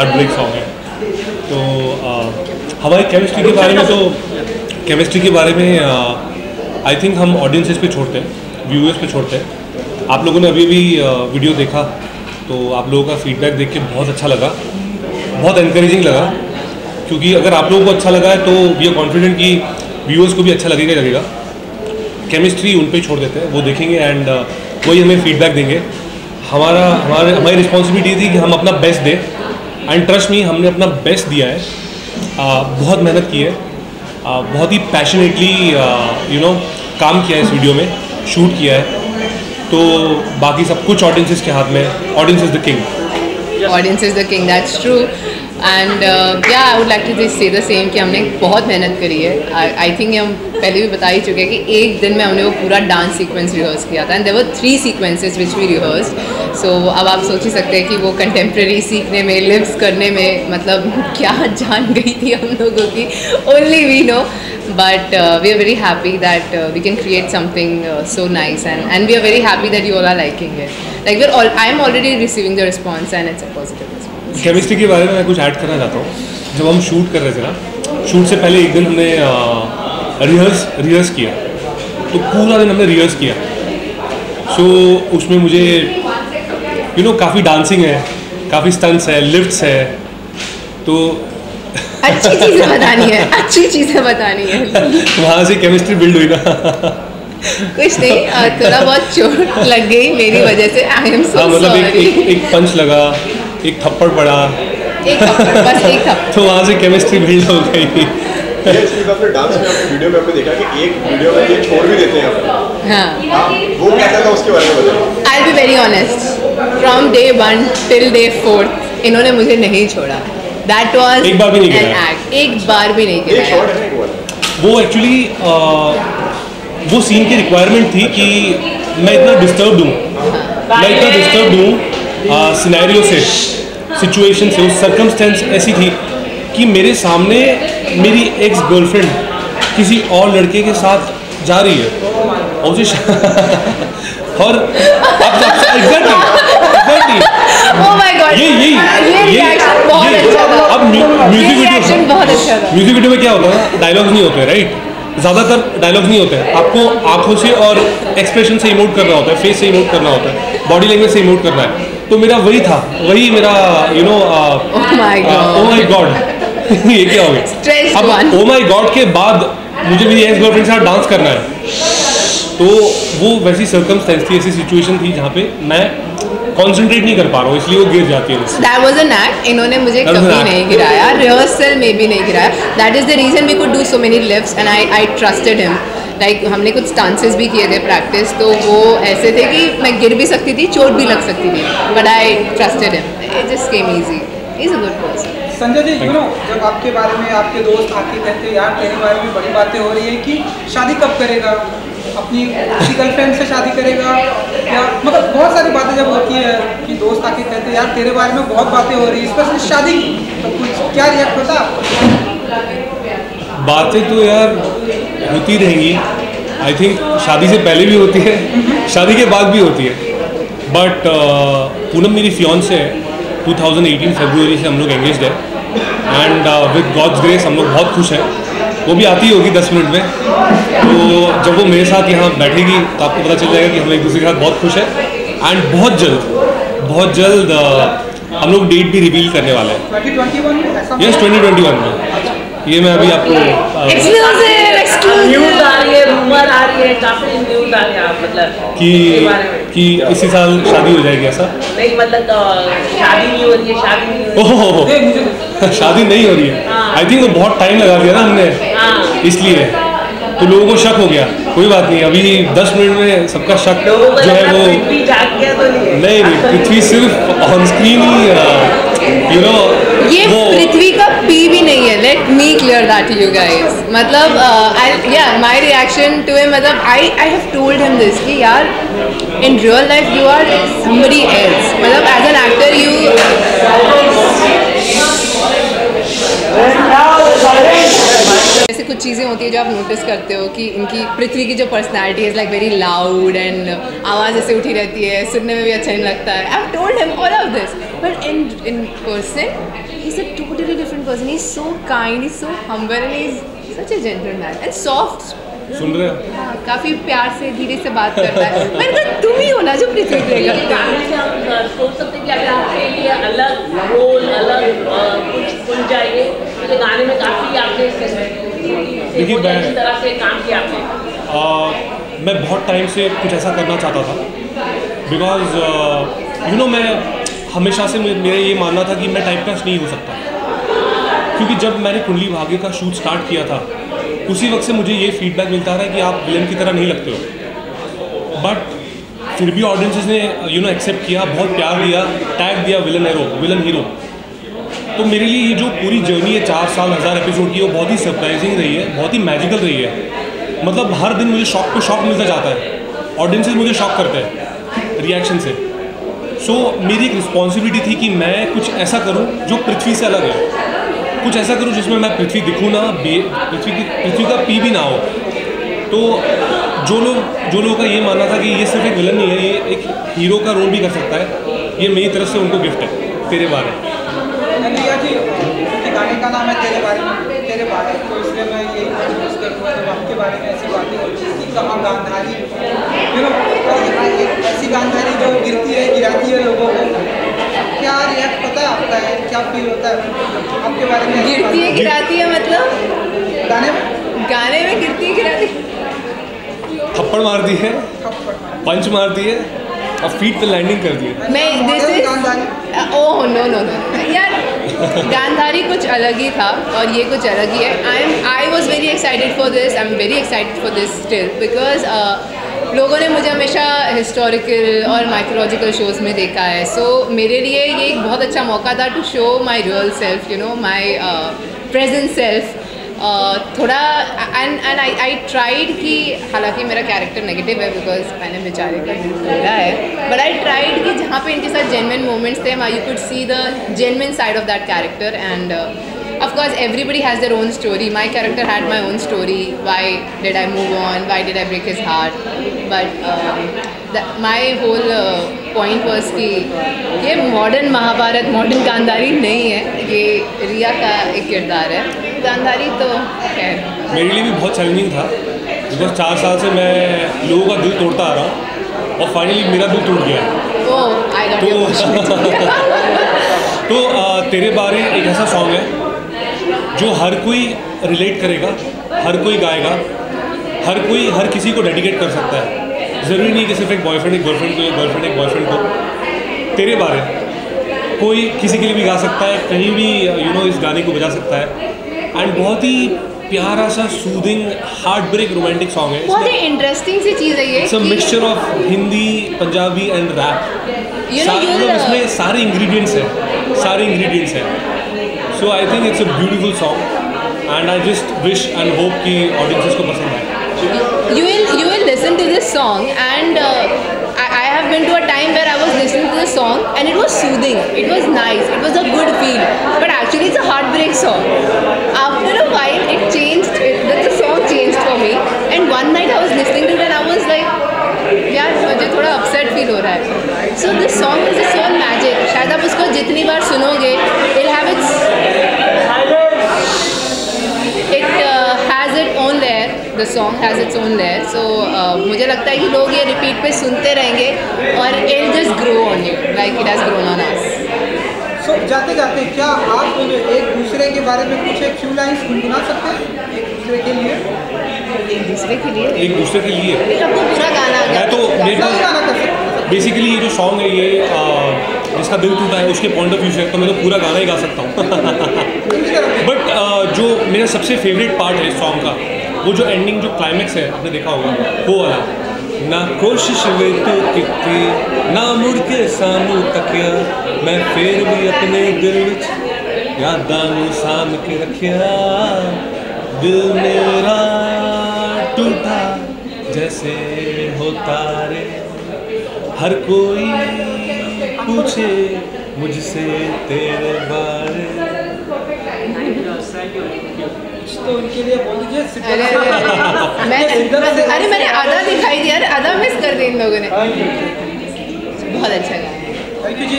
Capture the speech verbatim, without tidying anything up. Heart break song है। तो आ, हमारी केमिस्ट्री के बारे में तो केमिस्ट्री के बारे में आई थिंक हम ऑडियंसेस पे छोड़ते हैं, व्यूअर्स पे छोड़ते हैं। आप लोगों ने अभी भी वीडियो देखा तो आप लोगों का फीडबैक देख के बहुत अच्छा लगा, बहुत एनकरेजिंग लगा, क्योंकि अगर आप लोगों को अच्छा लगा है तो वी आर कॉन्फिडेंट कि व्यूअर्स को भी अच्छा लगेगा लगेगा केमिस्ट्री उन पर छोड़ देते हैं, वो देखेंगे एंड वही हमें फीडबैक देंगे। हमारा हमारे हमारी रिस्पॉन्सिबिलिटी थी कि हम अपना बेस्ट दें एंड ट्रस्ट मी हमने अपना बेस्ट दिया है। आ, बहुत मेहनत की है, आ, बहुत ही पैशनेटली यू नो काम किया है, इस वीडियो में शूट किया है। तो बाकी सब कुछ ऑडियंसेस के हाथ में है। Audience is the king, audience is the king, that's true. And yeah I would like to just say the same कि हमने बहुत मेहनत करी है। आई थिंक हम पहले भी बता ही चुके हैं कि एक दिन में हमने वो पूरा डांस सीक्वेंस रिहर्स किया था and there were three sequences which we rehearse. So अब आप सोच ही सकते हैं कि वो कंटेम्प्रेरी सीखने में, लिप्स करने में, मतलब क्या जान गई थी हम लोगों की, only we know. But we are very happy that we can create something so nice and and we are very happy that you all are liking it. Like we I am already receiving the response and it's a positive response. Chemistry के बारे में मैं कुछ add करना चाहता हूँ। जब हम शूट कर रहे थे ना, शूट से पहले एक दिन हमने रिहर्स रिहर्स किया, तो पूरा दिन हमने रिहर्स किया। सो so, उसमें मुझे यू नो काफ़ी डांसिंग है, काफ़ी स्टंट्स है, लिफ्ट्स है, तो अच्छी चीज़ें बतानी है, अच्छी चीज़ें बतानी है। वहाँ से केमिस्ट्री बिल्ड हुई ना। कुछ नहीं, थोड़ा बहुत चोट लग गई मेरी वजह से, आई एम सो सॉरी। एक पंच लगा, एक थप्पड़ पड़ा, एक थप्पड़, बस एक थप्पड़, तो वहाँ से केमिस्ट्री बिल्ड हो गई। डांस में आपने वीडियो में आपने देखा कि एक वीडियो में ये छोड़ भी देते हैं आप। हाँ, वो कैसा था उसके बारे में बताओ। I be very honest, from day one till day fourth इन्होंने मुझे नहीं छोड़ा। दैट वाज एक बार भी नहीं किया, एक बार भी नहीं किया। वो एक्चुअली वो सीन की रिक्वायरमेंट थी कि मैं इतना डिस्टर्ब हूँ, मैं इतना डिस्टर्ब हूँ सिनेरियो से, सिचुएशन से, उस सर्कमस्टेंस ऐसी थी कि मेरे सामने मेरी एक्स गर्लफ्रेंड किसी और लड़के के साथ जा रही है और उसे और अब अब म्यूजिक वीडियो म्यूजिक वीडियो में क्या होता है, डायलॉग्स नहीं होते, राइट, ज़्यादातर डायलॉग्स नहीं होते हैं। आपको आंखों से और एक्सप्रेशन से इमोट करना होता है, फेस से इमोट करना होता है, बॉडी लैंग्वेज से इमोट करना है। तो मेरा वही था, वही मेरा you know oh my god, ये क्या हो गया। अब ओह माय गॉड के बाद मुझे मेरी एक्स गर्लफ्रेंड के साथ डांस करना है, तो वो वैसी सर्कमस्टेंस थी, ऐसी सिचुएशन थी जहाँ पे मैं कॉन्सेंट्रेट नहीं कर पा रहा हूँ, इसलिए वो गिर जाती है। दैट वाज एन एक्ट, इन्होंने मुझे कभी नहीं गिराया, रिहर्सल में भी नहीं गिराया। That is the reason we could do so many lifts and I I trusted him. Like हमने कुछ डांसेस भी किए थे प्रैक्टिस, तो वो ऐसे थे कि मैं गिर भी सकती थी, चोट भी लग सकती थी, but I trusted him, it just came easy, is a good person. Sanjay ji, you know जब आपके बारे में आपके दोस्त आके कहते हैं यार तेरे बारे में बड़ी बातें हो रही है कि शादी कब करेगा, अपनी गर्लफ्रेंड से शादी करेगा, या मतलब बहुत सारी बातें जब होती है कि दोस्त आके कहते हैं यार तेरे बारे में बहुत बातें हो रही है, स्पेशली शादी की, तो कुछ क्या रिएक्ट होता आपको? बातें तो यार होती रहेंगी, आई थिंक शादी से पहले भी होती है, शादी के बाद भी होती है। बट पूनम मेरी फियांसे है, टू थाउजेंड एटीन फरवरी से हम लोग एंगेज्ड है एंड विद गॉड्स ग्रेस हम लोग बहुत खुश हैं। वो भी आती होगी दस मिनट में, तो जब वो मेरे साथ यहाँ बैठेगी तो आपको पता चल जाएगा कि हम एक दूसरे के साथ बहुत खुश हैं एंड बहुत जल्द बहुत जल्द हम लोग डेट भी रिवील करने वाले हैं। यस, ट्वेंटी ट्वेंटी वन में। ये मैं अभी आपको कि कि इसी साल शादी हो जाएगी ऐसा नहीं, मतलब शादी नहीं हो रही है, शादी नहीं ओह शादी नहीं हो रही है। आई थिंक वो बहुत टाइम लगा दिया ना हमने, इसलिए तो लोगों को शक हो गया। कोई बात नहीं, अभी दस मिनट में सबका शक जो है वो नहीं नहीं पृथ्वी सिर्फ ऑन स्क्रीन ही, यू नो ये पृथ्वी का पी भी नहीं है। Let me clear that you guys, मतलब I yeah my reaction to him, मतलब I I have told him this कि यार in real life you are somebody else, मतलब एज एन एक्टर यू ऐसे कुछ चीज़ें होती है जो आप नोटिस करते हो कि इनकी पृथ्वी की जो personality is like very loud and आवाज़ ऐसे उठी रहती है, सुनने में भी अच्छा नहीं लगता है। I have told him all of this but in him in person, he's a totally different person. He's so kind, he's so humble, and he's such a gentleman and soft. सुन रहे हो? हाँ, काफी प्यार से धीरे से बात करता है। मैंने कहा तुम ही हो ना जो पृथ्वी देगा। सोच सकते हैं कि अगर आपके लिए अलग रोल, अलग कुछ कुछ चाहिए, तो गाने में काफी आपने इस तरह से काम किया आपने। मैं बहुत टाइम से कुछ ऐसा करना चाहता था, because you know मैं हमेशा से मेरा ये मानना था कि मैं टाइपकास्ट नहीं हो सकता, क्योंकि जब मैंने कुंडली भाग्य का शूट स्टार्ट किया था उसी वक्त से मुझे ये फीडबैक मिलता रहा है कि आप विलन की तरह नहीं लगते हो, बट फिर भी ऑडियंसेस ने यू नो एक्सेप्ट किया, बहुत प्यार दिया, टैग दिया विलन हीरो, विलन हीरो। तो मेरे लिए ये जो पूरी जर्नी है चार साल हज़ार एपिसोड की, वो बहुत ही सरप्राइजिंग रही है, बहुत ही मैजिकल रही है। मतलब हर दिन मुझे शॉक पे शॉक मिलता जाता है, ऑडियंसेस मुझे शॉक करते हैं रिएक्शन से। सो so, मेरी एक रिस्पॉन्सिबिलिटी थी कि मैं कुछ ऐसा करूँ जो पृथ्वी से अलग है, कुछ ऐसा करूँ जिसमें मैं पृथ्वी दिखूँ ना, पृथ्वी की पृथ्वी का पी भी ना हो। तो जो लोग जो लोगों का ये मानना था कि ये सिर्फ एक विलन नहीं है, ये एक हीरो का रोल भी कर सकता है, ये मेरी तरफ से उनको गिफ्ट है। तेरे बारे गाने का नाम है तेरे बारे में, तेरे बारे तो इसलिए मैं ये महसूस करता हूँ आपके बारे में ऐसी बातें होती है कि कहाँ गांधारी ऐसी गांधारी जो गिरती है, गिराती है लोगों को, क्या रिएक्ट पता है आपका है, क्या फील होता है आपके बारे में? गिरती है गिराती है, मतलब गाने में गाने में गिरती है गिराती है, थप्पड़ मारती है, पंच मारती है और फीट पे लैंडिंग करती है। मैं जैसे ओह नो नो नो यार, गांधारी कुछ अलग ही था और ये कुछ अलग ही है। I am I was very excited for this, I am very excited for this still, because लोगों ने मुझे हमेशा हिस्टोरिकल और माइथोलॉजिकल शोज़ में देखा है, सो so, मेरे लिए ये एक बहुत अच्छा मौका था to show my real self, you know my present self थोड़ा। And and I I tried कि हालांकि मेरा कैरेक्टर नेगेटिव है बिकॉज मैंने बेचारे का बोला है, बट आई ट्राइड कि जहाँ पे इनके साथ जेन्युइन मोमेंट्स थे वहाँ you could see the genuine side of that character. And Of course, everybody has their own story. My character had my own story. Why did I move on? Why did I break his heart? But um, that, my whole uh, point was कि ये modern Mahabharat, modern Gandhari नहीं है, ये रिया का एक किरदार है। गांधारी तो खैर मेरे लिए भी बहुत चैलेंजिंग था, because चार साल से मैं लोगों का दिल तोड़ता आ रहा हूँ और फाइनली मेरा दिल टूट गया। Oh, I got it। तो तेरे बारे एक ऐसा सॉन्ग है जो हर कोई रिलेट करेगा, हर कोई गाएगा, हर कोई हर किसी को डेडिकेट कर सकता है। ज़रूरी नहीं कि सिर्फ एक बॉयफ्रेंड एक गर्लफ्रेंड को या गर्लफ्रेंड एक बॉयफ्रेंड को। तेरे बारे कोई किसी के लिए भी गा सकता है, कहीं भी यू नो इस गाने को बजा सकता है। एंड बहुत ही प्यारा सा soothing heartbreak romantic song है। बहुत ही इंटरेस्टिंग सी चीज़ है ये। It's a mixture of Hindi, Punjabi and rap, मतलब इसमें सारे इंग्रेडिएंट्स हैं, सारे इंग्रेडिएंट्स हैं। So I think it's a beautiful song, and I just wish and hope कि audiences को पसंद आए। You will you will listen to this song, and uh, I, I have been to a time where I was listening to this song and it was soothing, it was nice, it was a good feel, but actually it's a heartbreak song. After a while, it changed. It, the song changed for me, and one night I was listening to it and I was like, यार मुझे थोड़ा upset feel हो रहा है। So this song is so magic, शायद आप उसको जितनी बार सुनोगे it have its it has it own layer, the song has its own layer. So मुझे लगता है कि लोग ये रिपीट पे सुनते रहेंगे और it just grow on you like it has grown on us. So जाते जाते क्या आप मुझे एक दूसरे के बारे में कुछ एक फ्यू लाइंस गुनगुना सकते हैं एक दूसरे के लिए? एक दूसरे के लिए एक दूसरे के लिए तो पूरा गाना मैं तो बेसिकली ये जो सॉन्ग है ये आ, जिसका दिल टूटा है उसके पॉइंट ऑफ व्यू से तो मैं तो पूरा गाना ही गा सकता हूँ। बट जो मेरा सबसे फेवरेट पार्ट है इस सॉन्ग का वो जो एंडिंग जो क्लाइमेक्स है आपने देखा होगा वो वाला ना, कोशिश हुई तो कितनी ना मुड़ के सामू तकिया मैं फिर भी अपने दिल विच यादां नूं साम के रखिया दिल मेरा टूटा जैसे हो तारे हर कोई पूछे मुझसे तेरे बारे। तो उनके लिए बोल दीजिए। अरे अरे अरे मैंने आधा दिखाई दिया, आधा मिस कर दिया इन लोगों ने। बहुत अच्छा लगा।